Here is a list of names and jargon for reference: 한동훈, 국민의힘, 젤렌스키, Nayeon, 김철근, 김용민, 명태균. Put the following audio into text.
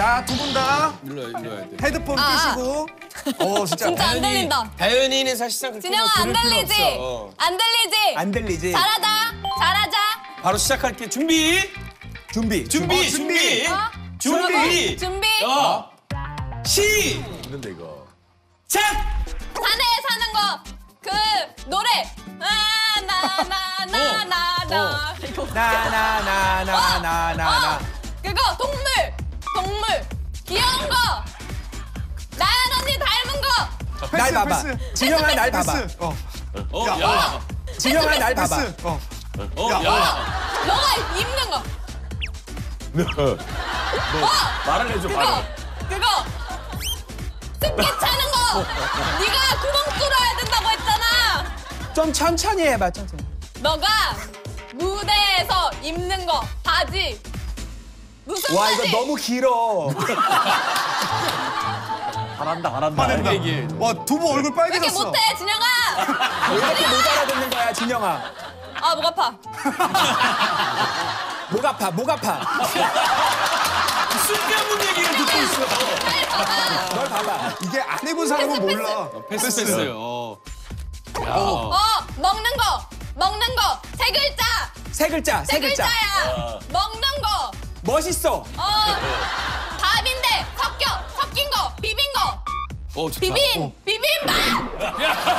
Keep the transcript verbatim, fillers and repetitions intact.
자, 두 분 다 헤드폰 끄시고. 아, 아. 어, 진짜, 진짜 다윤이, 안 들린다. 다윤이는 사실상 그렇게 진영아, 안 들리지? 어. 안 들리지? 안 들리지? 잘하자, 잘하자. 바로 시작할게. 준비. 준비. 준비. 어, 준비. 어? 준비. 준비. 준비. 어. 시. 있는데 이거. 작. 산에 사는 거. 그 노래. 아, 나, 나, 나, 나, 나. 이거. 나, 나, 나, 나, 나, 나. 그거 동물. 동물. 귀여운 거. 나연 언니 닮은 거. 날 봐봐. 진영아 날 봐봐. 어. 어. 야. 진영아 날 봐봐. 어. 어. 야. 너가 입는 거. 너. 너 말을 해줘, 말을. 그거. 습기 차는 거. 네가 구멍 뚫어야 된다고 했잖아. 좀 천천히 해봐, 천천히. 너가 무대에서 입는 거. 바지. 무슨 와, 바지? 이거 너무 길어. 잘한다, 잘한다. 잘한다. 와, 두 분 얼굴 빨개졌어. 왜 이렇게 못해, 진영아? 왜 이렇게 못 알아듣는 거야, 진영아? 아, 목 아파. 목 아파, 목 아파. 쓸데없는 얘기를 듣고 있어. 봐봐. 널 봐봐. 이게 안 해본 사람은 패스, 몰라. 패스, 패스. 패스요. 어. 어, 먹는 거. 먹는 거. 세 글자. 세 글자, 세, 세 글자. 글자야. 어. 먹는 거. 멋있어. 어. 밥인데 섞여. 섞인 거. 비빈 거. 어, 좋다. 비빔. 어. 비빔밥.